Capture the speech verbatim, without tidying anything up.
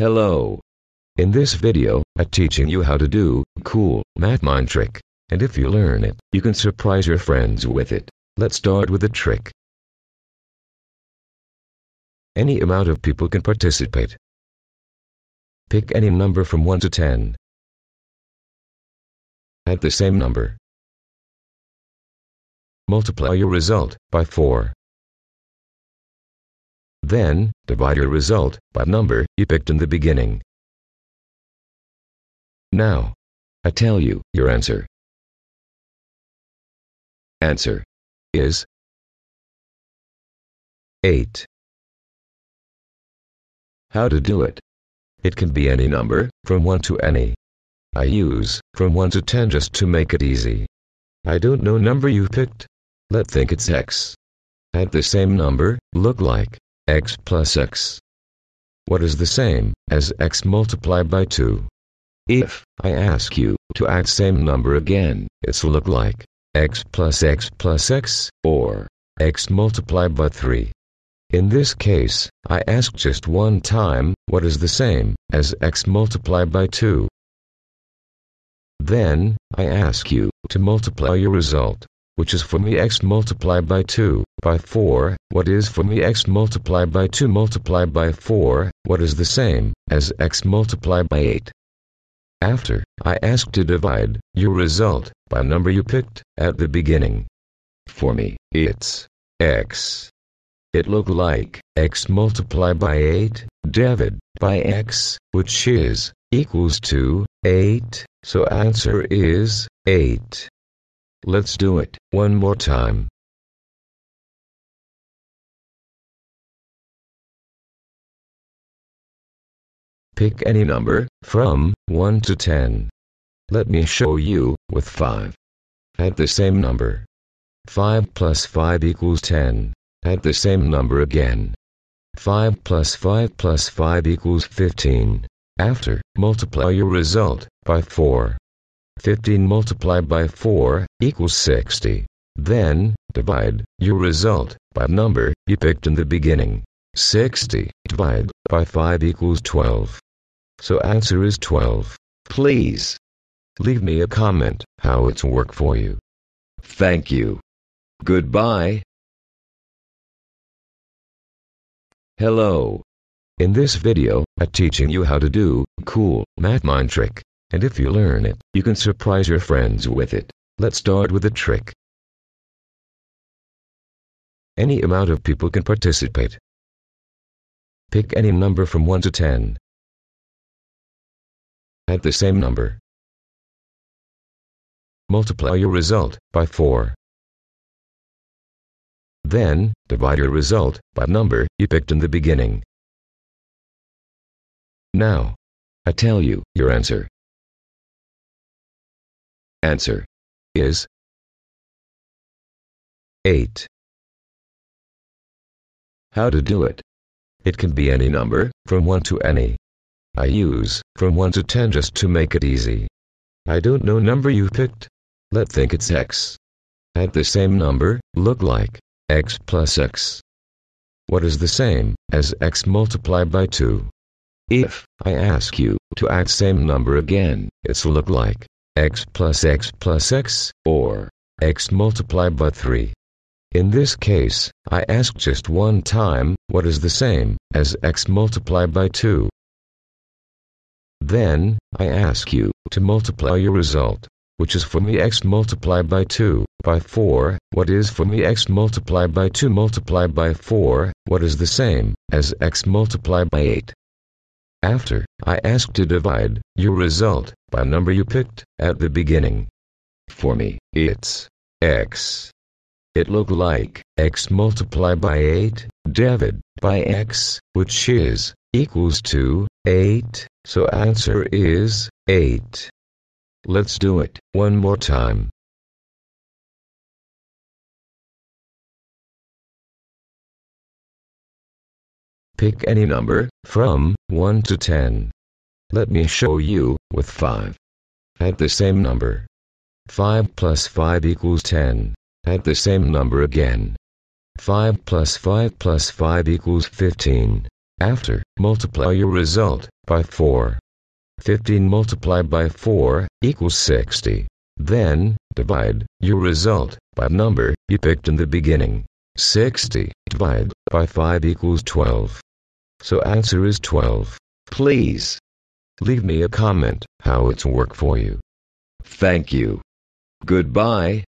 Hello. In this video, I'm teaching you how to do cool math mind trick, and if you learn it, you can surprise your friends with it. Let's start with the trick. Any amount of people can participate. Pick any number from one to ten. Add the same number. Multiply your result by four. Then, divide your result by number you picked in the beginning. Now, I tell you your answer. Answer is eight. How to do it? It can be any number, from one to any. I use from one to ten just to make it easy. I don't know number you picked. Let's think it's x. Add the same number, look like x plus x. What is the same as x multiplied by two? If I ask you to add same number again, it's look like x plus x plus x, or x multiplied by three. In this case, I asked just one time, what is the same as x multiplied by two? Then, I ask you to multiply your result, which is for me x multiplied by two, by four, what is for me x multiplied by two multiplied by four, what is the same as x multiplied by eight. After, I ask to divide your result by number you picked at the beginning. For me, it's x. It looked like x multiplied by eight, divided by x, which is equals to eight. So answer is eight. Let's do it one more time. Pick any number from one to ten. Let me show you with five. Add the same number. five plus five equals ten. Add the same number again. five plus five plus five equals fifteen. After, multiply your result by four. fifteen multiplied by four equals sixty. Then, divide your result by number you picked in the beginning. sixty divided by five equals twelve. So answer is twelve. Please leave me a comment how it's worked for you. Thank you. Goodbye. Hello. In this video, I'm teaching you how to do cool math mind trick, and if you learn it, you can surprise your friends with it. Let's start with the trick. Any amount of people can participate. Pick any number from one to ten. Add the same number. Multiply your result by four. Then, divide your result by number you picked in the beginning. Now, I tell you your answer. Answer is eight. How to do it? It can be any number, from one to any. I use from one to ten just to make it easy. I don't know number you picked. Let's think it's x. Add the same number, look like x plus x. What is the same as x multiplied by two? If I ask you to add same number again, it's look like x plus x plus x, or x multiplied by three. In this case, I ask just one time, what is the same as x multiplied by two? Then, I ask you to multiply your result, which is for me x multiplied by two, by four, what is for me x multiplied by two multiplied by four, what is the same as x multiplied by eight. After, I ask to divide your result by number you picked at the beginning. For me, it's x. It looked like x multiplied by eight, divided by x, which is equals to eight. So answer is eight. Let's do it one more time. Pick any number from one to ten. Let me show you with five. Add the same number. five plus five equals ten. Add the same number again. five plus five plus five equals fifteen. After, multiply your result by four. fifteen multiplied by four equals sixty. Then, divide your result by number you picked in the beginning. sixty divided by five equals twelve. So answer is twelve. Please leave me a comment how it's worked for you. Thank you. Goodbye.